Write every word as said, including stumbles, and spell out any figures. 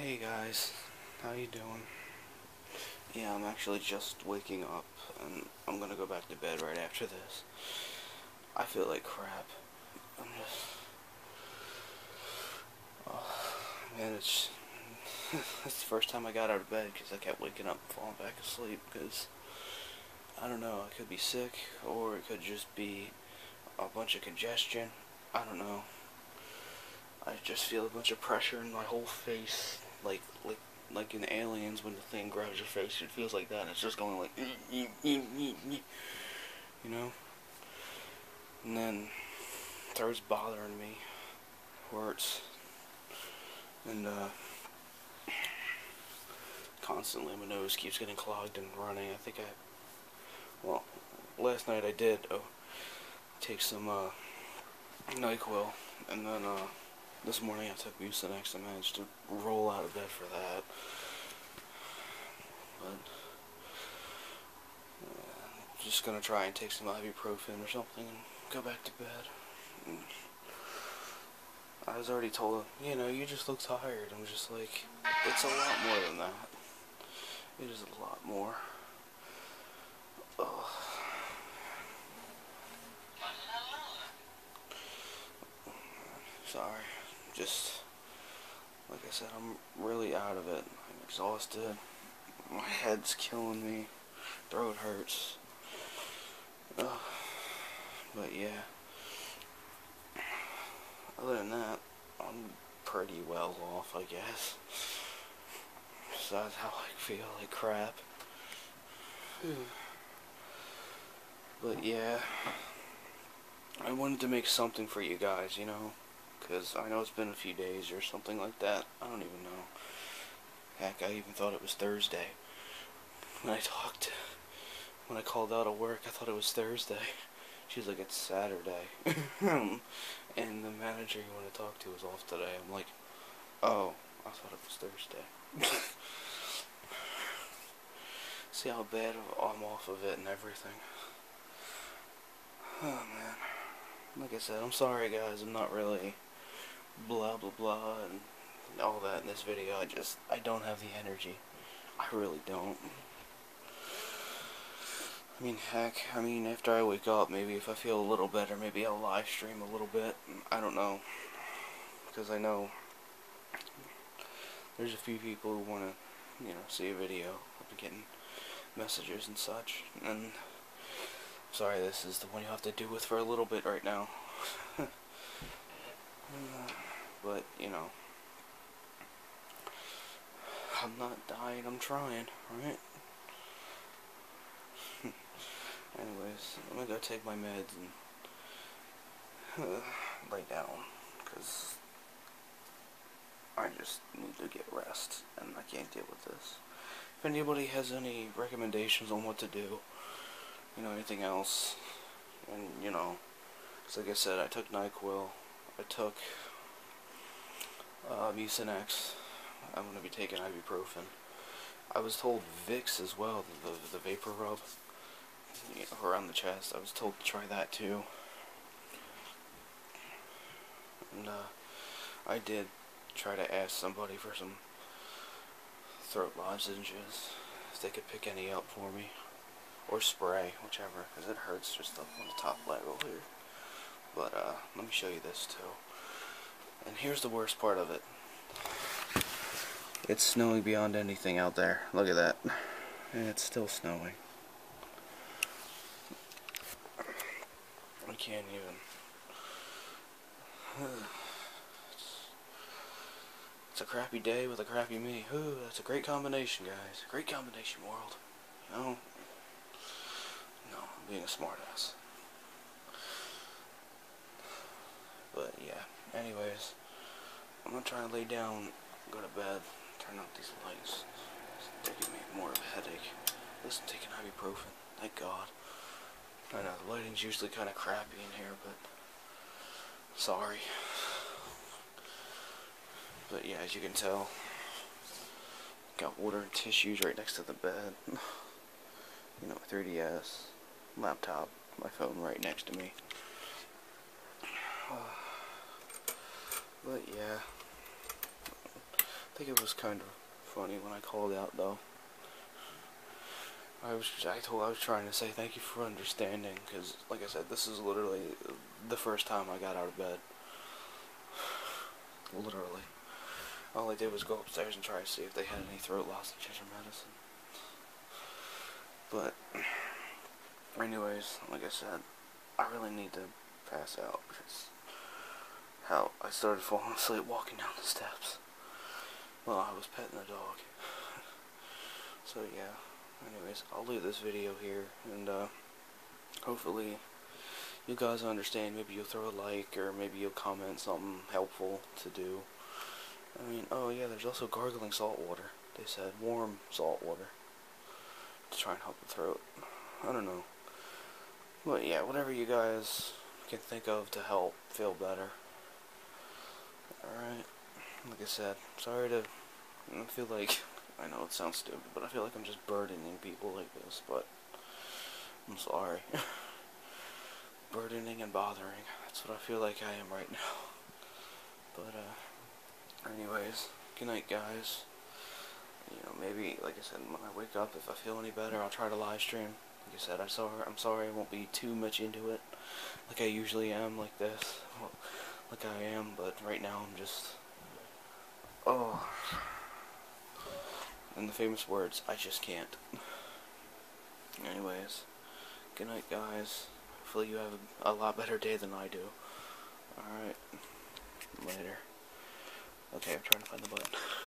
Hey guys, how you doing? Yeah, I'm actually just waking up, and I'm gonna go back to bed right after this. I feel like crap. I'm just... Oh, man, it's... It's the first time I got out of bed, because I kept waking up and falling back asleep, because... I don't know, I could be sick, or it could just be a bunch of congestion. I don't know. I just feel a bunch of pressure in my whole face. Like, like, like in Aliens, when the thing grabs your face, it feels like that. It's just going like, you know. And then, starts bothering me, hurts, and uh, constantly my nose keeps getting clogged and running. I think I, well, last night I did oh, take some uh, NyQuil, and then uh. This morning I took Mucinex and managed to roll out of bed for that. But, uh, I'm just gonna try and take some ibuprofen or something and go back to bed. And I was already told, you know, you just look tired. I'm just like, it's a lot more than that. It is a lot more. Ugh. Sorry. Just, like I said, I'm really out of it. I'm exhausted. My head's killing me. Throat hurts. Ugh. But yeah. Other than that, I'm pretty well off, I guess. Besides how I feel like crap. But yeah. I wanted to make something for you guys, you know? Because I know it's been a few days or something like that. I don't even know. Heck, I even thought it was Thursday. When I talked, when I called out of work, I thought it was Thursday. She's like, it's Saturday. And the manager you want to talk to is off today. I'm like, oh, I thought it was Thursday. See how bad I'm off of it and everything. Oh, man. Like I said, I'm sorry guys, I'm not really blah blah blah and all that in this video. I just, I don't have the energy. I really don't. I mean, heck, I mean, after I wake up, maybe if I feel a little better, maybe I'll live stream a little bit. I don't know. Because I know there's a few people who want to, you know, see a video. I've been getting messages and such. And... sorry, this is the one you have to do with for a little bit right now. But, you know, I'm not dying, I'm trying, right? Anyways, I'm gonna go take my meds and uh, lay down, because I just need to get rest, and I can't deal with this. If anybody has any recommendations on what to do, you know, anything else, and, you know, because like I said, I took NyQuil, I took uh, Mucinex, I'm going to be taking ibuprofen. I was told Vicks as well, the, the, the vapor rub, you know, around the chest. I was told to try that too, and uh, I did try to ask somebody for some throat lozenges, if they could pick any up for me. Or spray, whichever, because it hurts just up on the top level here. But, uh, let me show you this, too. And here's the worst part of it. It's snowing beyond anything out there. Look at that. And it's still snowing. I can't even... It's a crappy day with a crappy me. Ooh, that's a great combination, guys. Great combination, world. You know? Being a smartass. But yeah, anyways, I'm gonna try and lay down, go to bed, turn off these lights. They're giving me more of a headache. Listen, taking ibuprofen, thank God. I know the lighting's usually kind of crappy in here, but sorry. But yeah, as you can tell, got water and tissues right next to the bed. You know, my three D S. Laptop, my phone right next to me. Uh, but yeah, I think it was kind of funny when I called out, though. I was I told I was trying to say thank you for understanding, because, like I said, this is literally the first time I got out of bed. Literally. All I did was go upstairs and try to see if they had any throat loss and change their medicine. But anyways, like I said, I really need to pass out, because how I started falling asleep walking down the steps. Well, I was petting the dog. So yeah, anyways, I'll leave this video here, and uh, hopefully you guys understand. Maybe you'll throw a like, or maybe you'll comment something helpful to do. I mean, oh yeah, there's also gargling salt water. They said warm salt water to try and help the throat. I don't know. But yeah, whatever you guys can think of to help feel better. Alright, like I said, sorry to, I feel like, I know it sounds stupid, but I feel like I'm just burdening people like this, but I'm sorry. Burdening and bothering, that's what I feel like I am right now. But, uh, anyways, good night, guys. You know, maybe, like I said, when I wake up, if I feel any better, I'll try to live stream. Like I said, I'm sorry, I'm sorry I won't be too much into it, like I usually am, like this. Well, like I am, but right now I'm just, oh, in the famous words, I just can't. Anyways, good night, guys. Hopefully you have a lot better day than I do. Alright, later. Okay, I'm trying to find the button.